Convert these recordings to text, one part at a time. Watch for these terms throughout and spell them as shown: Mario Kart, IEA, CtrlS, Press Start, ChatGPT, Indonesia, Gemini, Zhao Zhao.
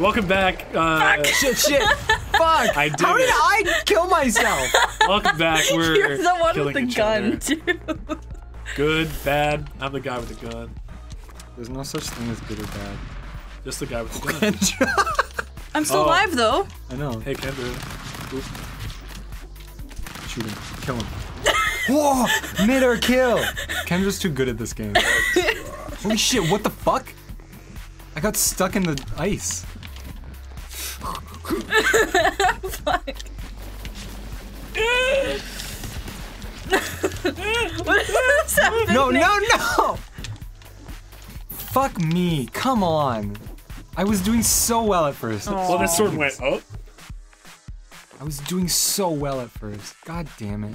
Welcome back. Fuck. Shit. Fuck. I did How did it. I kill myself? Welcome back. We're You're the one with the gun, too. Good, bad. I'm the guy with the gun. There's no such thing as good or bad. Just the guy with the gun. I'm still alive, though. I know. Hey, Kendra. Oops. Shoot him. Kill him. Whoa! Mid or kill! Kendra's too good at this game. Holy shit, what the fuck? I got stuck in the ice. Fuck. What is happening? No! Fuck me, come on. I was doing so well at first. Aww. Well, this sword went up. I was doing so well at first. God damn it.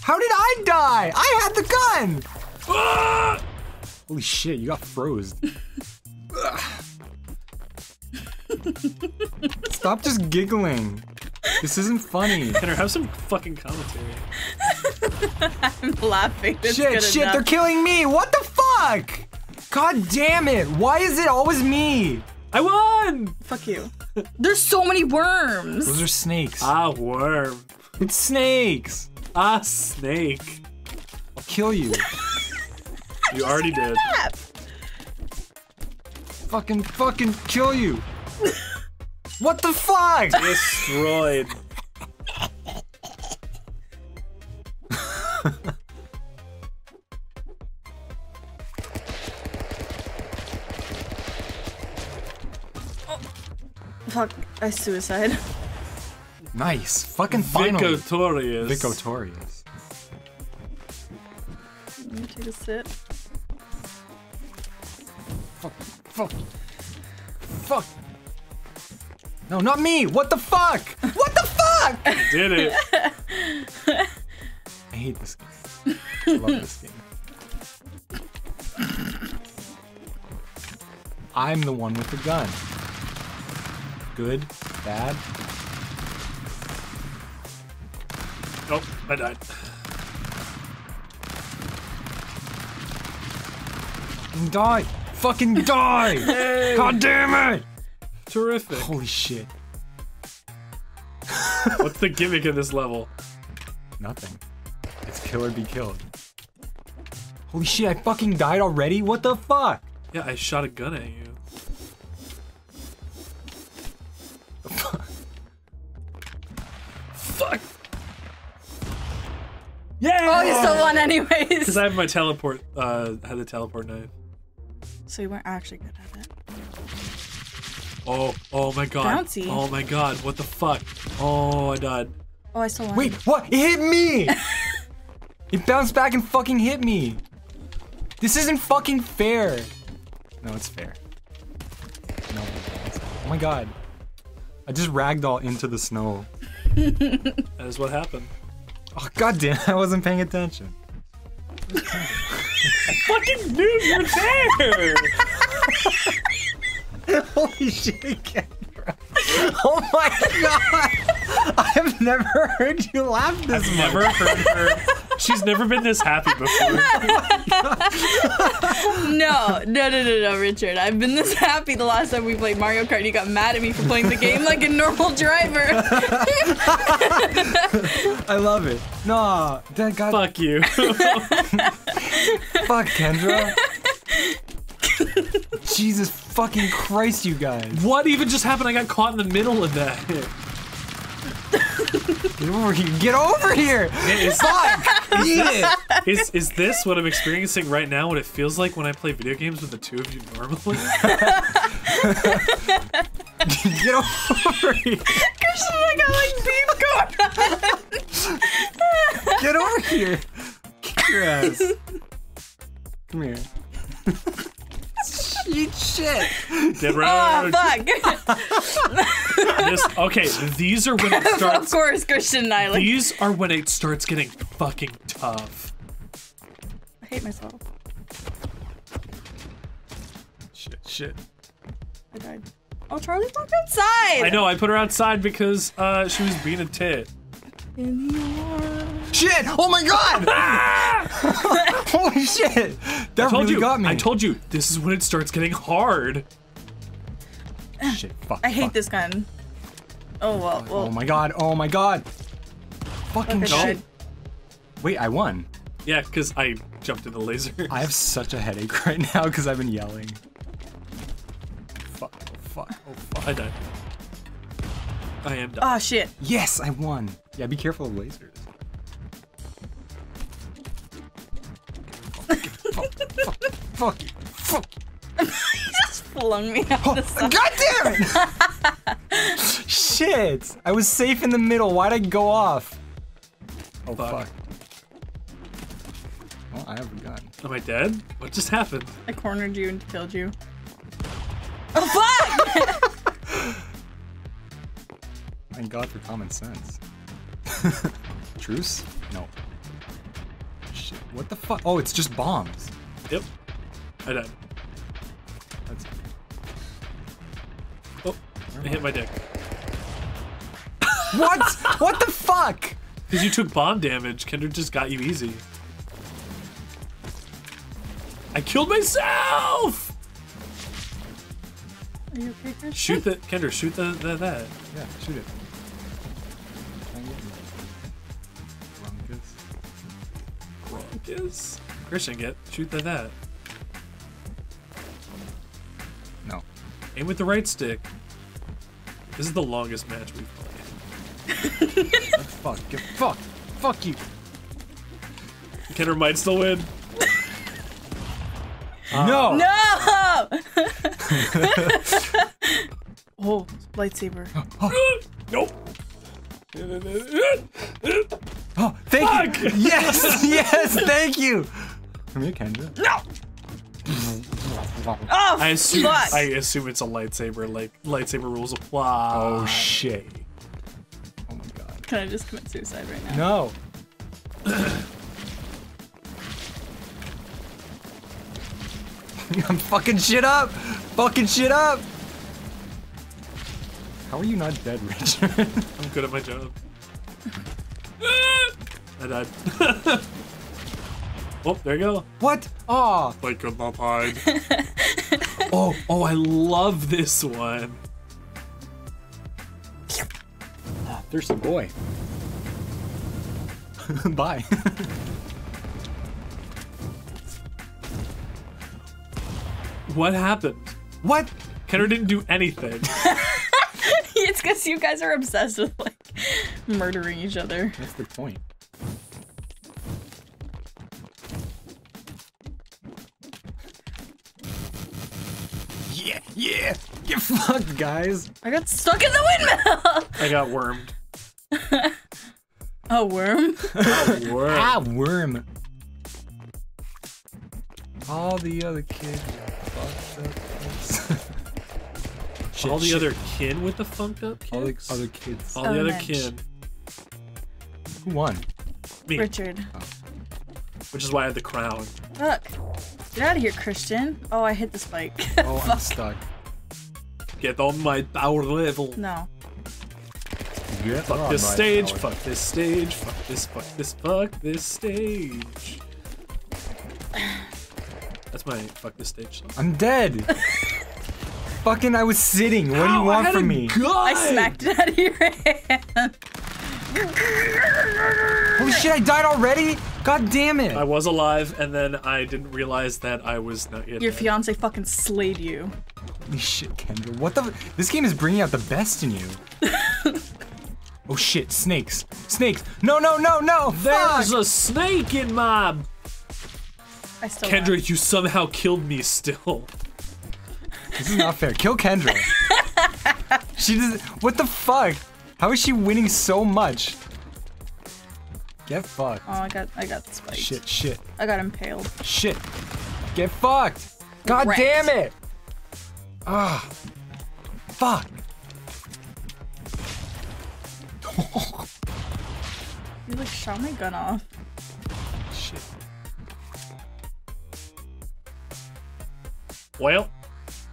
How did I die? I had the gun! Ah! Holy shit, you got froze. Stop just giggling. This isn't funny. Tanner, have some fucking commentary. I'm laughing. It's shit, enough. They're killing me! What the fuck? God damn it! Why is it always me? I won! Fuck you. There's so many worms! Those are snakes. Ah, worm. It's snakes! Ah, snake. I'll kill you. You already did. Fucking kill you. What the fuck? Destroyed. Fuck, I suicide. Nice. Fucking finally. Vicotorious. Let me take a sip. Fuck. No, not me. What the fuck? What the fuck? I did it. I hate this game. I love this game. I'm the one with the gun. Good, bad. Oh, I died. Fucking die! Hey. God damn it! Terrific. Holy shit. What's the gimmick in this level? Nothing. It's kill or be killed. Holy shit, I fucking died already? What the fuck? Yeah, I shot a gun at you. Fuck! Yeah! Oh, you still won anyways. Because I have my teleport, had the teleport knife. So you weren't actually good at it. Oh my god. Bouncy. Oh my god, what the fuck? Oh, I died. Oh, I still won. Wait, what? It hit me! It bounced back and fucking hit me. This isn't fucking fair. No, it's fair. No, it's fair. Oh my god. I just ragdoll into the snow. That is what happened. Oh, goddamn, I wasn't paying attention. I fucking knew you were there! Holy shit, Kendra. Oh my god! I've never heard you laugh this much. I've never heard her. She's never been this happy before. Oh no, Richard. I've been this happy the last time we played Mario Kart. You got mad at me for playing the game like a normal driver. I love it. No, that got. Fuck you. Fuck, Kendra. Jesus fucking Christ, you guys. What even just happened? I got caught in the middle of that. Get over here! Fuck! Eat it! Is this what I'm experiencing right now, what it feels like when I play video games with the two of you normally? Get over here! Christian, I got like beef going on! Get over here! Kick your ass. Come here. Eat shit. Oh, fuck. Okay, these are when it starts. Of course, Christian and I. Like, these are when it starts getting fucking tough. I hate myself. Shit. I died. Oh, Charlie walked outside. I know, I put her outside because she was being a tit. Shit! Oh my god! Holy shit! That really got me. I told you, this is when it starts getting hard. Shit, fuck. I hate this gun. Oh, well, well. Oh my god, oh my god. Fucking shit. Wait, I won. Yeah, because I jumped in the laser. I have such a headache right now because I've been yelling. Fuck, oh fuck, oh fuck. I died. I am done. Oh shit. Yes, I won. Yeah, be careful of lasers. Fuck, fuck, fuck, fuck. You just flung me out the side. God damn it! Shit! I was safe in the middle. Why'd I go off? Oh fuck. Well, I have a gun. Am I dead? What just happened? I cornered you and killed you. Oh fuck! Thank God for common sense. Truce? No. Shit, what the fuck? Oh, it's just bombs. Yep. I died. That's... Oh, I hit my dick. What? What the fuck? Because you took bomb damage. Kendra just got you easy. I killed myself! Are you okay, Chris? Shoot the... Kendra, shoot the that. Yeah, shoot it. Yes. Christian, shoot the that. No. Aim with the right stick. This is the longest match we've played. Oh, fuck. Fuck. Fuck you. Kendra might still win. No. No. Oh, lightsaber. Oh. Nope. Oh, thank you! Yes, yes, thank you! Come here, Kendra. No! Oh, I assume it's a lightsaber, like, lightsaber rules apply. Oh, shit. Oh my god. Can I just commit suicide right now? No. I'm fucking shit up! Fucking shit up! How are you not dead, Richard? I'm good at my job. I died. Oh, there you go. What? Aw. Like a bump hide. Oh, oh, I love this one. Ah, thirsty boy. Bye. What happened? What? Kendra didn't do anything. It's because you guys are obsessed with, like, murdering each other. That's the point. Yeah, yeah! Get fucked, guys! I got stuck in the windmill! I got wormed. A worm? A worm. Ah, worm. All the other kids fucked up. Shit, all the other kid with the funked up kids? All the other kids. All the other kid. Who won? Me. Richard. Oh. Which is why I had the crown. Look. Get out of here, Christian. Oh, I hit the spike. Oh, fuck. I'm stuck. Get on my power level. No. Get fuck this stage, fuck this stage, fuck this, fuck this, fuck this stage. That's my fuck this stage song. I'm dead! Fucking, I was sitting. What do you want from me? I smacked it out of your hand. Holy shit, I died already? God damn it. I was alive, and then I didn't realize that I was not yet. Your fiance fucking slayed you. Holy shit, Kendra. What the? This game is bringing out the best in you. Oh shit, snakes. Snakes. No, no, no, no. There's a snake in my. I still Kendra, you somehow killed me still. This is not fair. Kill Kendra. She doesn't. What the fuck? How is she winning so much? Get fucked. Oh, I got spiked. Shit, shit. I got impaled. Shit. Get fucked. God damn it. Ah. Fuck. You like shot my gun off. Shit. Well.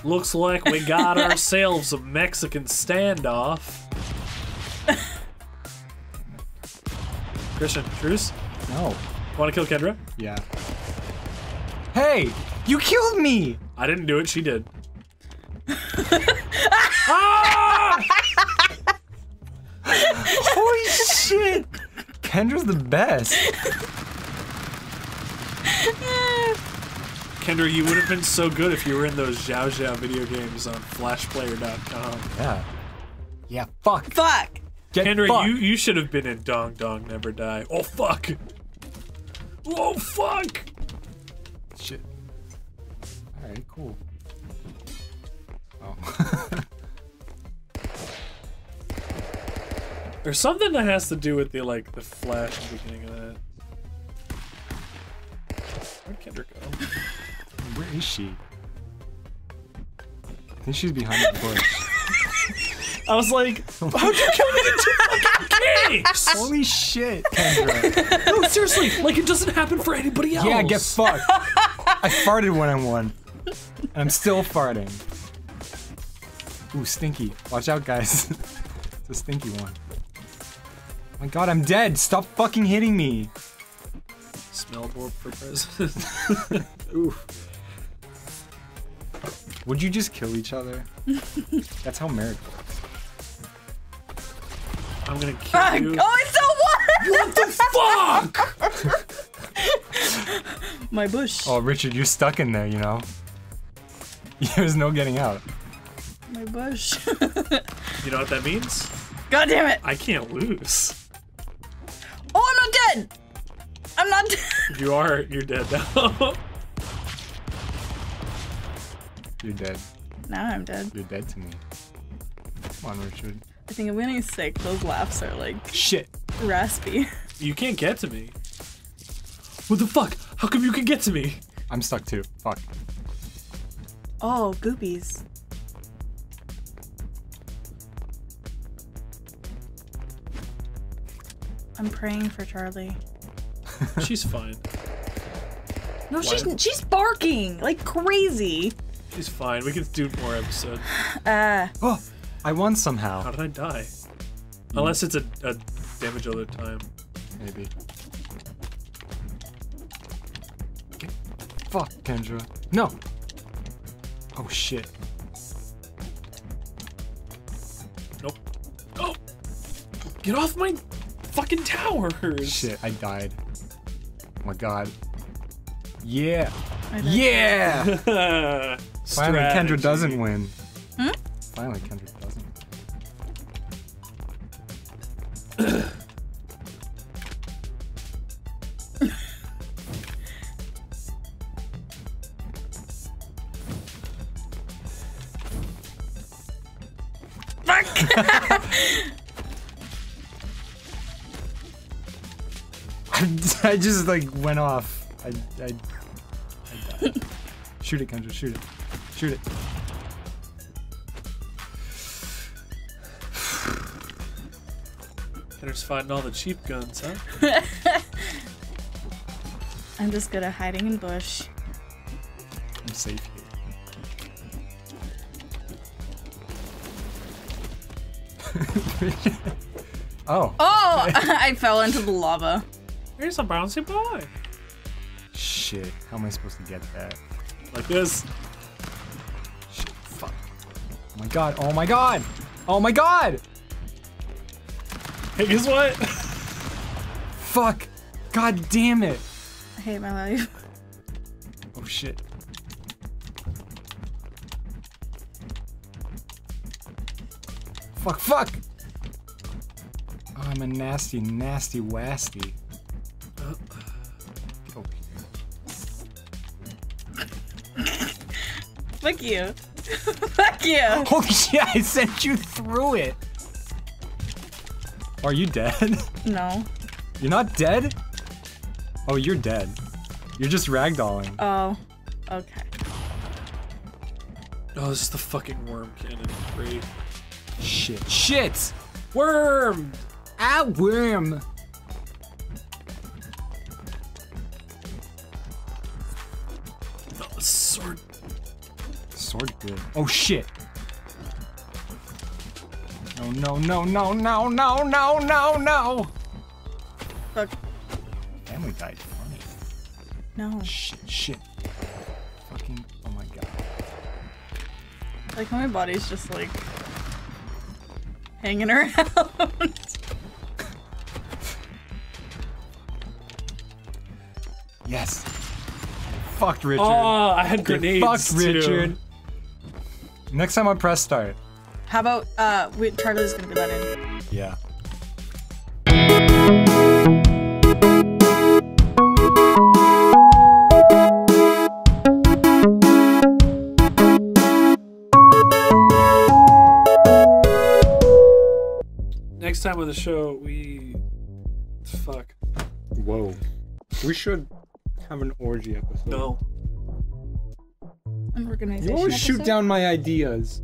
Looks like we got ourselves a Mexican standoff. Christian, truce? No. Want to kill Kendra? Yeah. Hey, you killed me! I didn't do it, she did. Ah! Holy shit! Kendra's the best. Kendra, you would have been so good if you were in those Zhao Zhao video games on flashplayer.com. Yeah. Yeah, fuck. Fuck! Kendra, fuck. You should have been in Dong Dong Never Die. Oh, fuck! Oh, fuck! Shit. Alright, cool. Oh. There's something that has to do with the, like, the flash at the beginning of that. Where'd Kendra go? Where is she? I think she's behind the bush. I was like, how'd you kill me in 2 fucking games? Holy shit, Kendra. No, seriously, like, it doesn't happen for anybody else. Yeah, get fucked. I farted when I won. And I'm still farting. Ooh, stinky. Watch out, guys. It's a stinky one. Oh my god, I'm dead. Stop fucking hitting me. Smell more for president. Ooh. Would you just kill each other? That's how marriage works. I'm gonna kill you. Oh, it's the water! What the fuck? My bush. Oh, Richard, you're stuck in there, you know? There's no getting out. My bush. You know what that means? God damn it! I can't lose. Oh, I'm not dead! I'm not dead! You are. You're dead now. You're dead. Now I'm dead. You're dead to me. Come on, Richard. I think I'm getting sick. Those laughs are like... Shit. Raspy. You can't get to me. What the fuck? How come you can get to me? I'm stuck too. Fuck. Oh, goobies. I'm praying for Charlie. She's fine. No, she's barking like crazy. She's fine. We can do more episodes. Oh, I won somehow. How did I die? Unless it's a damage all the time. Maybe. Okay. Fuck, Kendra. No. Oh shit. Nope. Oh, get off my fucking towers. Shit, I died. Oh my god. Yeah. Yeah! Finally, Kendra doesn't win. Hmm? Finally, Kendra doesn't win. Fuck! I just, like, went off. I died. Shoot it, Kendra. Shoot it. Shoot it. Kendra's fighting all the cheap guns, huh? I'm just good at hiding in bush. I'm safe here. Oh. Oh! I fell into the lava. Here's a bouncy boy. Shit, how am I supposed to get that? Like this. Shit, fuck. Oh my god, oh my god! Oh my god! Hey, guess what? Fuck. God damn it. I hate my life. Oh shit. Fuck, fuck! Oh, I'm a nasty, nasty, wasty. Fuck you. Fuck you. Oh shit, I sent you through it. Are you dead? No. You're not dead? Oh, you're dead. You're just ragdolling. Oh, okay. Oh, this is the fucking worm cannon. Great. Shit. Shit! Worm! Ah, worm! Sword. Sword good. Oh shit. No, no, no, no, no, no, no, no, no. Fuck. Family died funny. No. Shit, shit. fucking, oh my god. Like how my body's just like hanging around. Yes. Fucked, Richard. Oh, I had grenades. Fucked, Richard. Next time I press start. How about wait, Charlie's gonna be let in. Yeah. Next time on the show, we fuck. Whoa. We should have an orgy episode. No. An organization. You always shoot down my ideas.